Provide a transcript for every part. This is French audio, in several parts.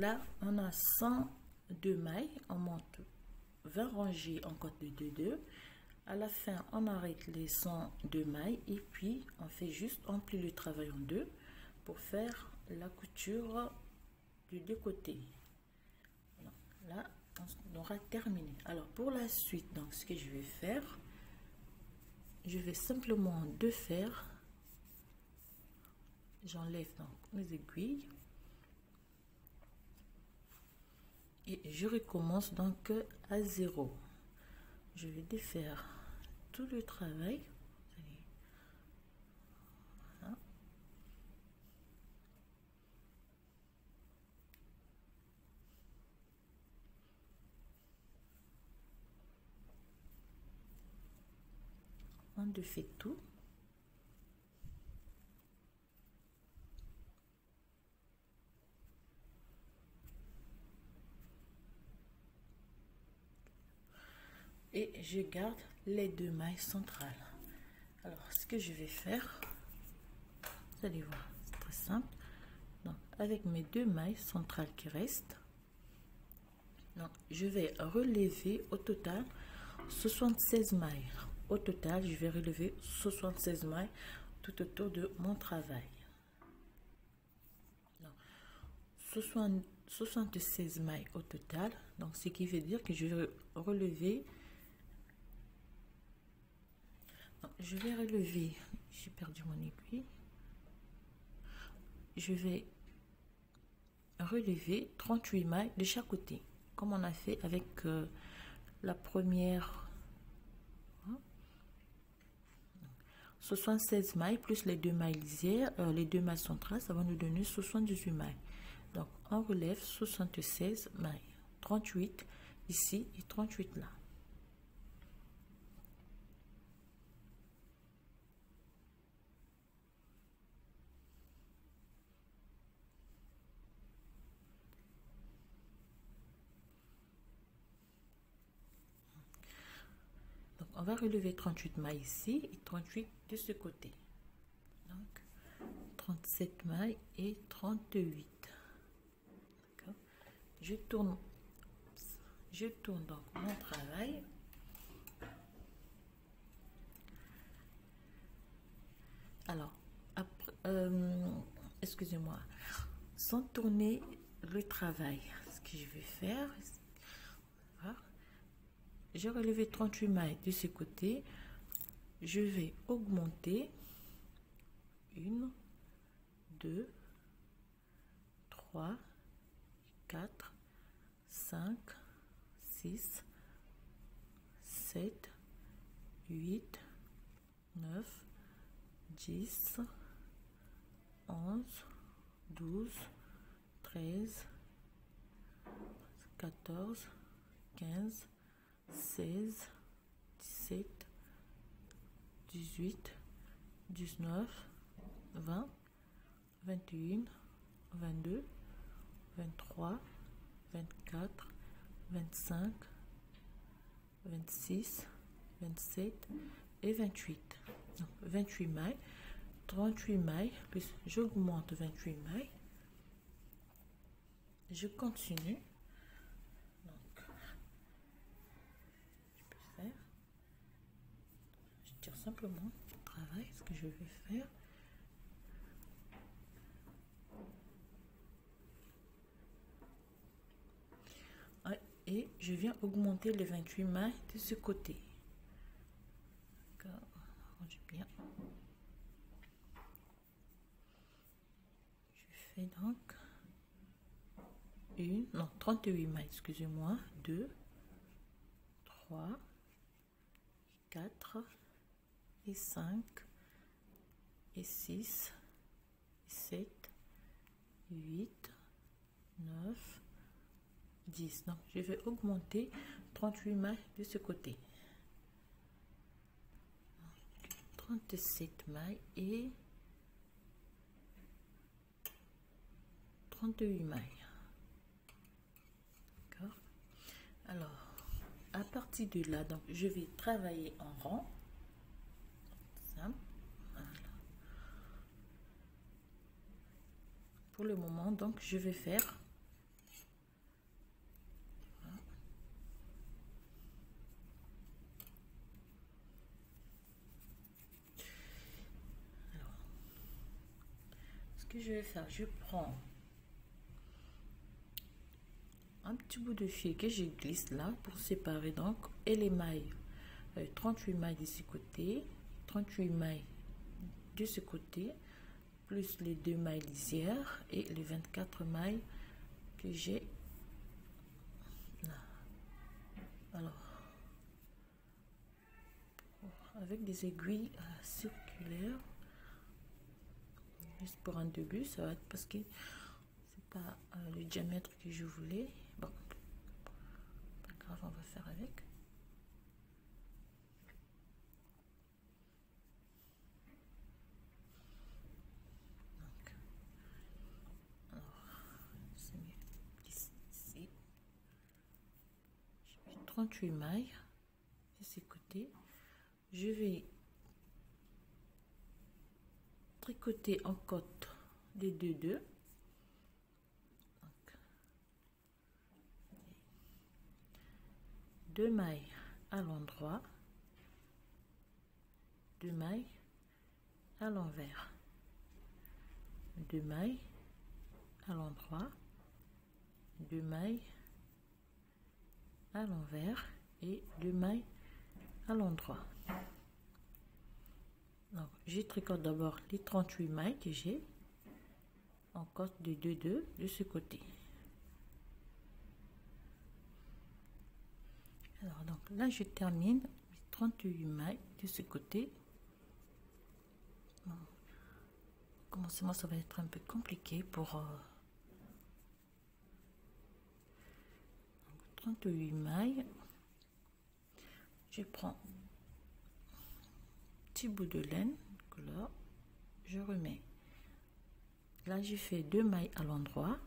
là on a 102 mailles, on monte 20 rangées en côte de 2-2. À la fin on arrête les 102 mailles et puis on fait juste, on plie le travail en deux pour faire la couture des deux côtés. Voilà. Là on aura terminé. Alors pour la suite, donc ce que je vais faire, je vais simplement défaire, j'enlève donc mes aiguilles et je recommence donc à zéro. Je vais défaire tout le travail. Voilà. On défait tout. Et je garde les deux mailles centrales. Alors ce que je vais faire, vous allez voir, c'est très simple. Donc avec mes deux mailles centrales qui restent, donc je vais relever au total 76 mailles. Au total je vais relever 76 mailles tout autour de mon travail. Donc, 76 mailles au total, donc ce qui veut dire que je vais relever, j'ai perdu mon aiguille, je vais relever 38 mailles de chaque côté comme on a fait avec la première. 76 mailles plus les deux mailles lisières, les deux mailles centrales, ça va nous donner 78 mailles. Donc on relève 76 mailles, 38 ici et 38 là. Donc on va relever 38 mailles ici et 38 de ce côté. Donc 37 mailles et 38. Je tourne donc mon travail. Alors, excusez-moi, sans tourner le travail, ce que je vais faire, j'ai relevé 38 mailles de ce côté, je vais augmenter 1, 2, 3, 4, 5, 6, 7, 8, 9, 10, 11, 12, 13, 14, 15, 16, 17, 18, 19, 20, 21, 22, 23, 24, 25, 26, 27 et 28. Donc 28 mailles, 38 mailles, plus j'augmente 28 mailles. Je continue. Donc, je peux faire. Je tire simplement le travail, ce que je vais faire. Et je viens augmenter les 28 mailles de ce côté. D'accord, arrange bien. Je fais donc 38 mailles, excusez-moi, 2, 3, 4, et 5, et 6, et 7, 8, 9, 10. Donc je vais augmenter 38 mailles de ce côté. 37 mailles et 38 mailles. D'accord. Alors à partir de là, donc je vais travailler en rang. Simple. Voilà. Pour le moment, donc je vais faire faire, je prends un petit bout de fil que je glisse là pour séparer donc, et les mailles, 38 mailles de ce côté, 38 mailles de ce côté, plus les 2 mailles lisières et les 24 mailles que j'ai. Alors, avec des aiguilles circulaires, juste pour un début, ça va être parce que c'est pas le diamètre que je voulais. Bon, pas grave, on va faire avec. Mailles de ces côtés, je vais tricoter en côte des 2-2, deux mailles à l'endroit, deux mailles à l'envers, deux mailles à l'endroit, deux mailles à l'envers et 2 mailles à l'endroit. Donc je tricote d'abord les 38 mailles que j'ai en côte de 2-2 de ce côté. Alors donc là je termine les 38 mailles de ce côté. Bon, au commencement ça va être un peu compliqué pour 38 mailles, je prends un petit bout de laine couleur, je remets là, j'ai fait 2 mailles à l'endroit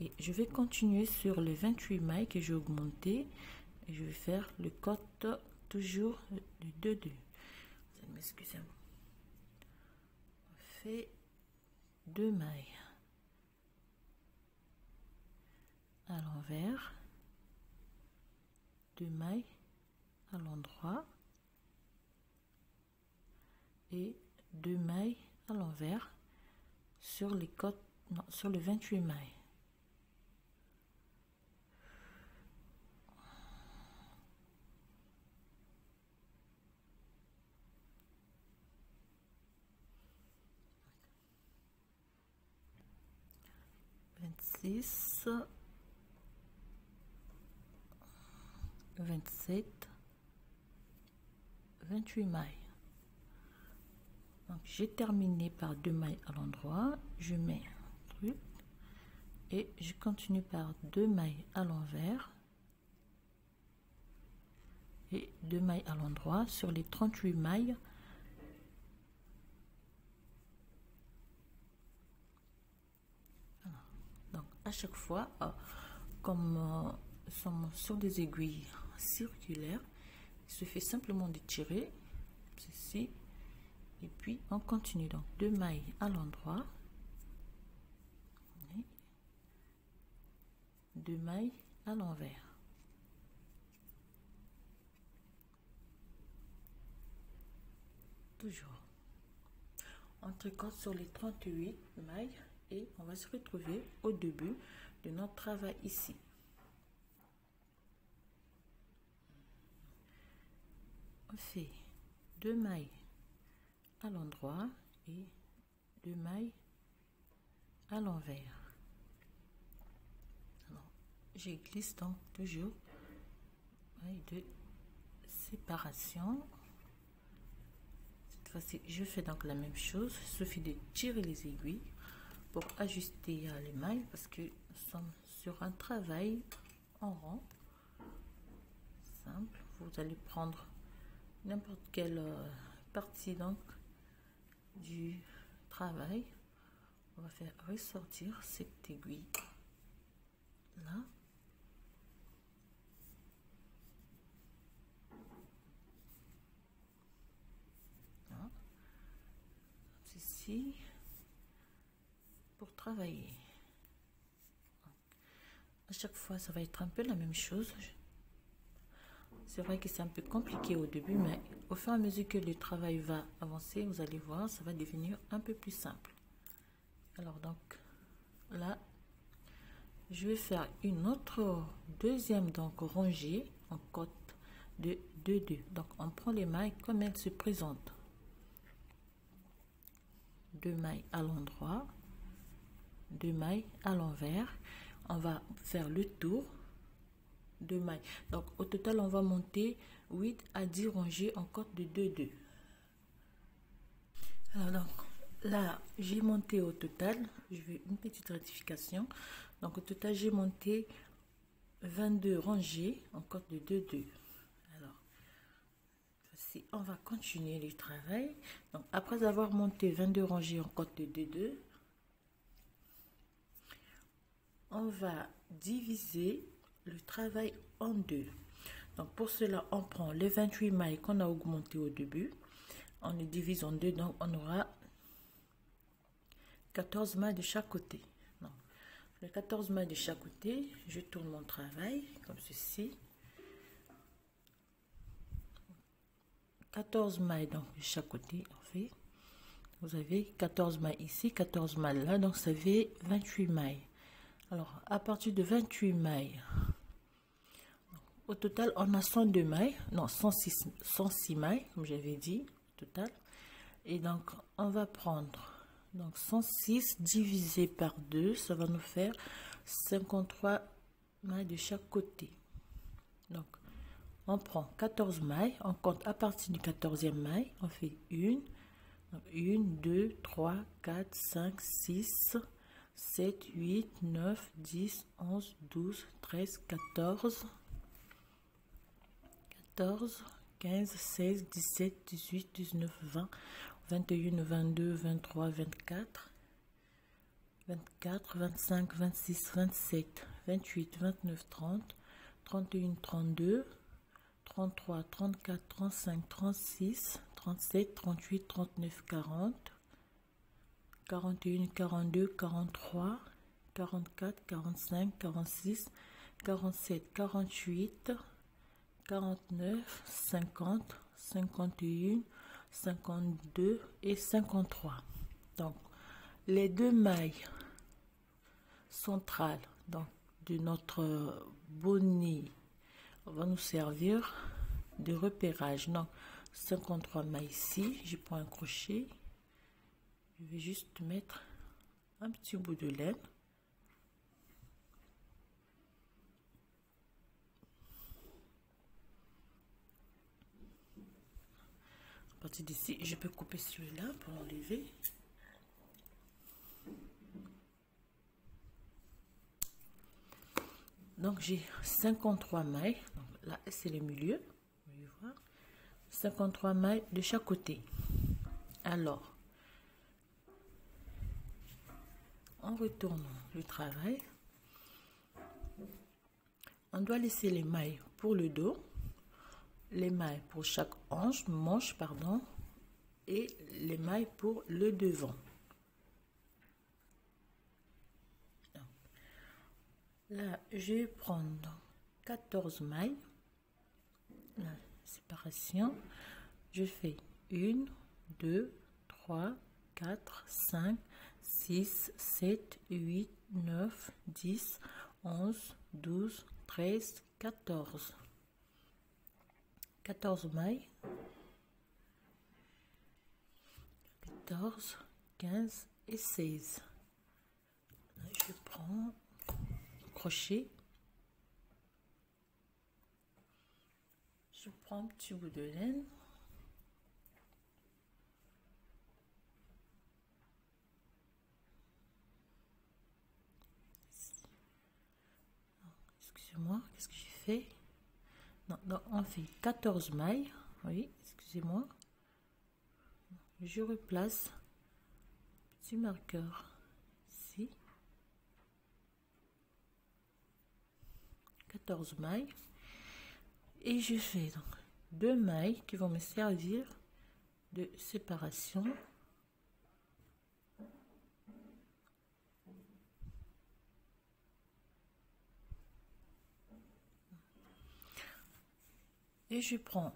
et je vais continuer sur les 28 mailles que j'ai augmenté et je vais faire le côte toujours de 2-2. Excusez-moi, on fait 2 mailles à l'envers, 2 mailles à l'endroit et 2 mailles à l'envers sur les côtes, non, sur les 28 mailles. Vingt-six, 27, 28 mailles. Donc j'ai terminé par 2 mailles à l'endroit, je mets un truc et je continue par 2 mailles à l'envers et 2 mailles à l'endroit sur les 38 mailles voilà. Donc à chaque fois comme sur des aiguilles circulaires, il se fait simplement d'étirer ceci et puis on continue. Donc 2 mailles à l'endroit, 2 mailles à l'envers, toujours. On tricote sur les 38 mailles et on va se retrouver au début de notre travail ici. On fait 2 mailles à l'endroit et 2 mailles à l'envers. Je glisse donc toujours maille de séparation. Cette fois-ci, je fais donc la même chose. Il suffit de tirer les aiguilles pour ajuster les mailles parce que nous sommes sur un travail en rond. Simple, vous allez prendre n'importe quelle partie donc du travail. On va faire ressortir cette aiguille là. Ceci pour travailler. À chaque fois ça va être un peu la même chose. C'est vrai que c'est un peu compliqué au début, mais au fur et à mesure que le travail va avancer, vous allez voir, ça va devenir un peu plus simple. Alors donc là je vais faire une autre deuxième donc rangée en côte de 2-2. Donc on prend les mailles comme elles se présentent, 2 mailles à l'endroit, 2 mailles à l'envers. On va faire le tour, 2 mailles. Donc au total on va monter 8 à 10 rangées en côte de 2-2. Alors donc là j'ai monté au total, je vais une petite rectification, donc au total j'ai monté 22 rangées en côte de 2-2. Alors si on va continuer le travail, donc après avoir monté 22 rangées en côte de 2-2, on va diviser le travail en deux. Donc pour cela on prend les 28 mailles qu'on a augmenté au début, on les divise en deux, donc on aura 14 mailles de chaque côté. Donc les 14 mailles de chaque côté, je tourne mon travail comme ceci, 14 mailles donc de chaque côté. En fait vous avez 14 mailles ici, 14 mailles là, donc ça fait 28 mailles. Alors à partir de 28 mailles, au total on a 102 mailles, non 106 mailles comme j'avais dit au total. Et donc on va prendre donc 106 divisé par 2, ça va nous faire 53 mailles de chaque côté. Donc on prend 14 mailles, on compte à partir du 14e maille, on fait 1, 2, 3, 4, 5, 6, 7, 8, 9, 10, 11, 12, 13, 14, 15, 16, 17, 18, 19, 20, 21, 22, 23, 24, 25, 26, 27, 28, 29, 30, 31, 32, 33, 34, 35, 36, 37, 38, 39, 40, 41, 42, 43. Donc les 2 mailles centrales donc de notre bonnet va nous servir de repérage. Donc 53 mailles ici, je prends un crochet, je vais juste mettre un petit bout de laine, à partir d'ici je peux couper celui-là pour l'enlever. Donc j'ai 53 mailles, donc là c'est le milieu, vous pouvez voir, 53 mailles de chaque côté. Alors on retourne le travail, on doit laisser les mailles pour le dos, les mailles pour chaque manche, et les mailles pour le devant. Donc là je vais prendre 14 mailles, la séparation, je fais 1, 2, 3, 4, 5, 6, 7, 8, 9, 10, 11, 12, 13, 14. 14 mailles, 14, 15 et 16. Je prends crochet, je prends un petit bout de laine, excusez-moi, qu'est-ce que j'ai fait? Donc on fait 14 mailles, oui, excusez-moi, je replace petit marqueur ici, 14 mailles, et je fais donc 2 mailles qui vont me servir de séparation. Et je prends,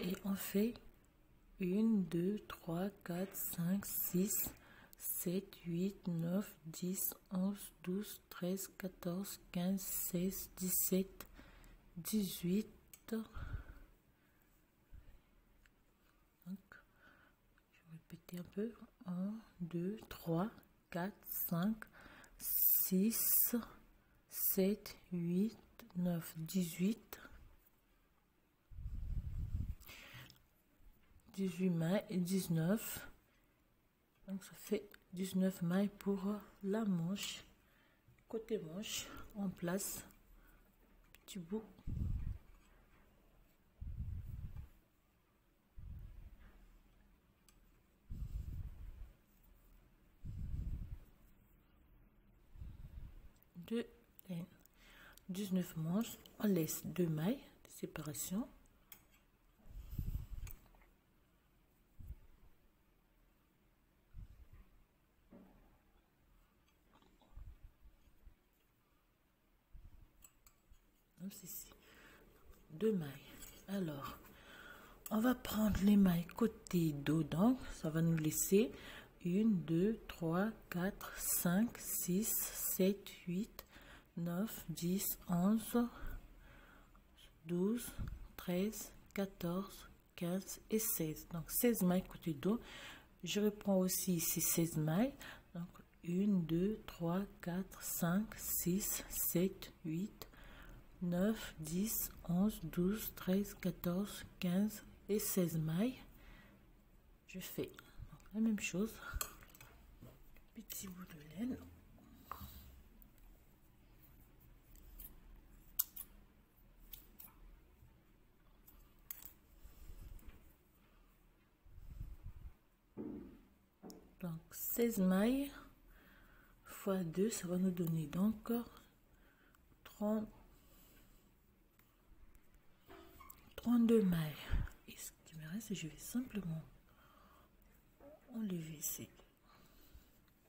et on fait 1, 2, 3, 4, 5, 6, 7, 8, 9, 10, 11, 12, 13, 14, 15, 16, 17, 18. Donc, je vais répéter un peu. 1, 2, 3, 4, 5, 6, 7, 8, 9, 18. 18 mailles et 19. Donc ça fait 19 mailles pour la manche. Côté manche, on place petit bout. De laine. 19 manches, on laisse 2 mailles de séparation. Comme ceci, 2 mailles. Alors, on va prendre les mailles côté dos, donc ça va nous laisser 1, 2, 3, 4, 5, 6, 7, 8, 9, 10, 11, 12, 13, 14, 15 et 16. Donc 16 mailles côté dos. Je reprends aussi ici 16 mailles. Donc 1, 2, 3, 4, 5, 6, 7, 8, 9, 10, 11, 12, 13, 14, 15 et 16 mailles. Je fais la même chose, petit bout de laine. Donc 16 mailles fois 2, ça va nous donner donc 32 mailles. Et ce qui me reste, je vais simplement enlever ici.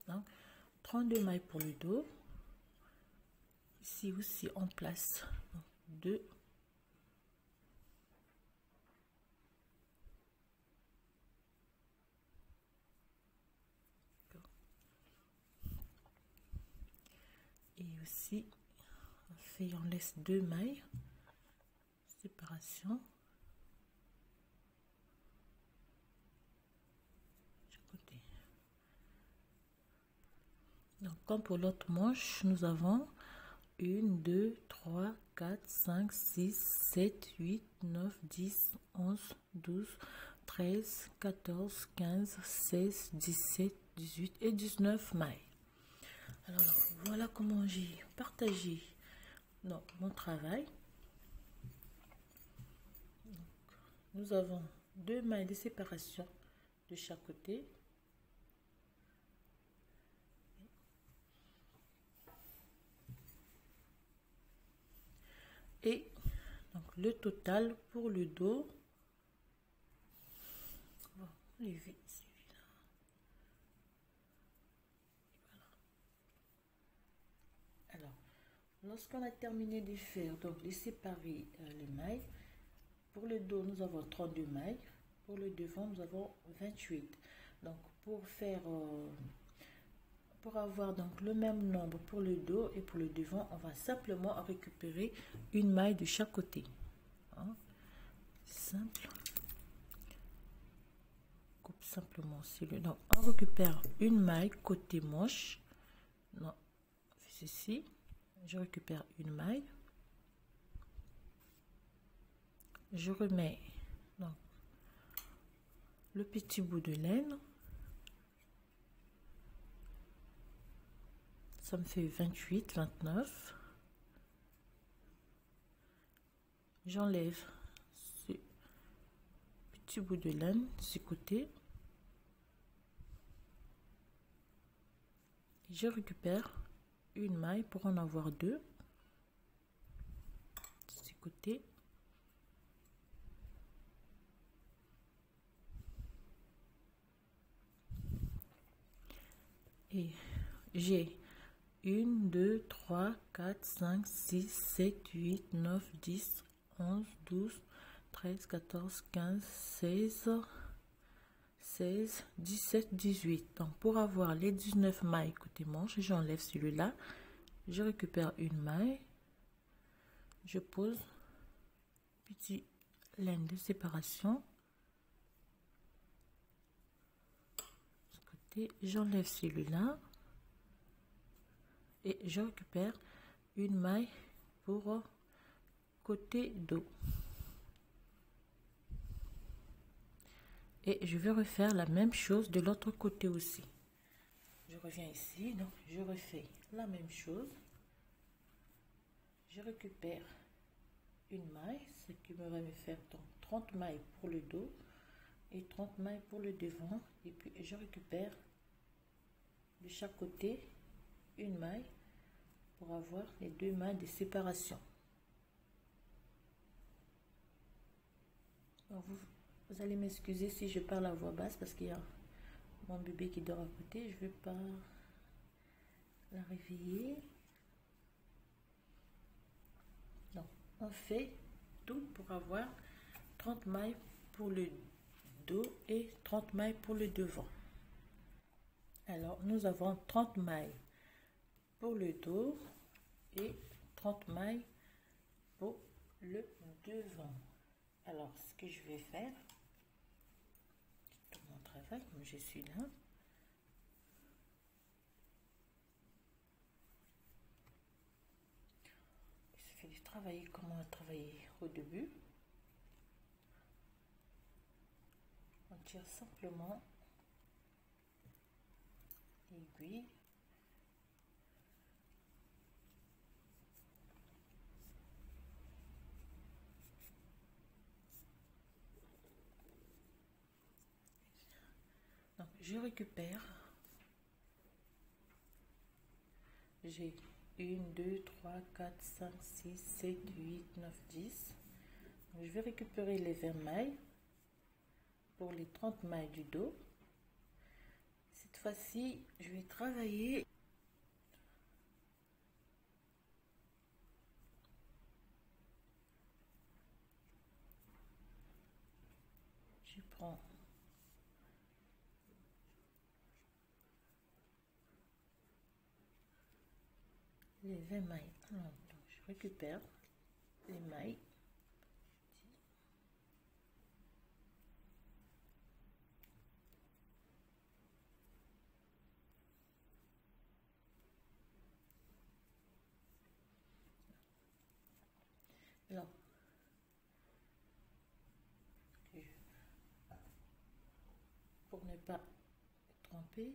Donc 32 mailles pour le dos. Ici aussi on place 2. Et aussi on fait, on laisse 2 mailles séparation. Donc comme pour l'autre manche, nous avons 1, 2, 3, 4, 5, 6, 7, 8, 9, 10, 11, 12, 13, 14, 15, 16, 17, 18 et 19 mailles. Alors voilà comment j'ai partagé donc mon travail. Donc, nous avons 2 mailles de séparation de chaque côté. Et donc le total pour le dos, bon, les vies, voilà. Alors lorsqu'on a terminé de faire donc les séparer les mailles, pour le dos nous avons 32 mailles, pour le devant nous avons 28. Donc pour faire pour avoir donc le même nombre pour le dos et pour le devant, on va simplement récupérer une maille de chaque côté. Hein? Simple. Coupe simplement celui. Donc on récupère une maille côté manche. Non, on fait ceci. Je récupère une maille. Je remets donc le petit bout de laine. Ça me fait 28, 29. J'enlève ce petit bout de laine de ce côté. Je récupère une maille pour en avoir 2 de ce côté. Et j'ai 1, 2, 3, 4, 5, 6, 7, 8, 9, 10, 11, 12, 13, 14, 15, 16, 16, 17, 18. Donc, pour avoir les 19 mailles côté manche, j'enlève celui-là. Je récupère une maille. Je pose petite laine de séparation. Ce côté, j'enlève celui-là. Et je récupère une maille pour côté dos. Et je vais refaire la même chose de l'autre côté aussi. Je reviens ici, donc je refais la même chose. Je récupère une maille, ce qui va me faire donc 30 mailles pour le dos et 30 mailles pour le devant. Et puis je récupère de chaque côté une maille pour avoir les deux mailles de séparation. Donc vous allez m'excuser si je parle à voix basse parce qu'il y a mon bébé qui dort à côté. Je ne vais pas la réveiller. Donc, on fait tout pour avoir 30 mailles pour le dos et 30 mailles pour le devant. Alors, nous avons 30 mailles pour le dos et 30 mailles pour le devant. Alors, ce que je vais faire, tout mon travail, comme je suis là, il suffit de travailler comme on a travaillé au début. On tire simplement l'aiguille. Donc, je récupère, j'ai 1, 2, 3, 4, 5, 6, 7, 8, 9, 10. Donc, je vais récupérer les 20 mailles pour les 30 mailles du dos. Cette fois-ci, je vais travailler. Je prends les 20 mailles. Alors, je récupère les mailles. Alors, pour ne pas tromper,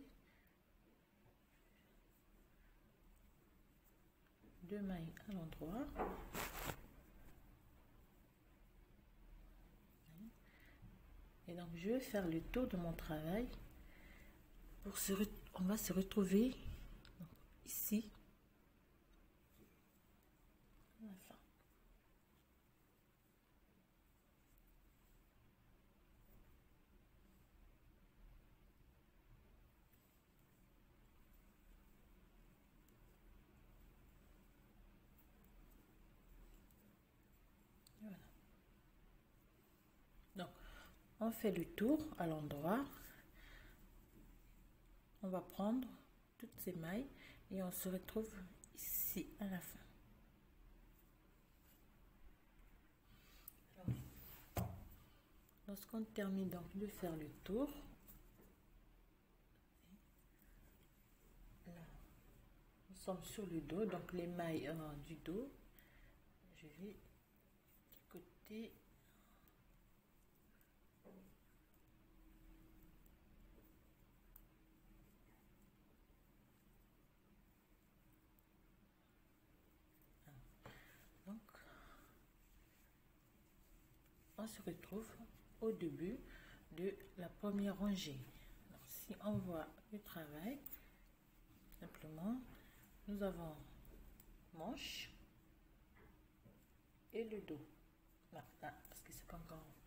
deux mailles à l'endroit, et donc je vais faire le tour de mon travail. Pour on va se retrouver ici à la fin. On fait le tour à l'endroit, on va prendre toutes ces mailles et on se retrouve ici à la fin. Lorsqu'on termine donc de faire le tour, là, nous sommes sur le dos, donc les mailles du dos, je vais du côté. On se retrouve au début de la première rangée. Donc, si on voit le travail, simplement nous avons manche et le dos. Là, parce que c'est pas encore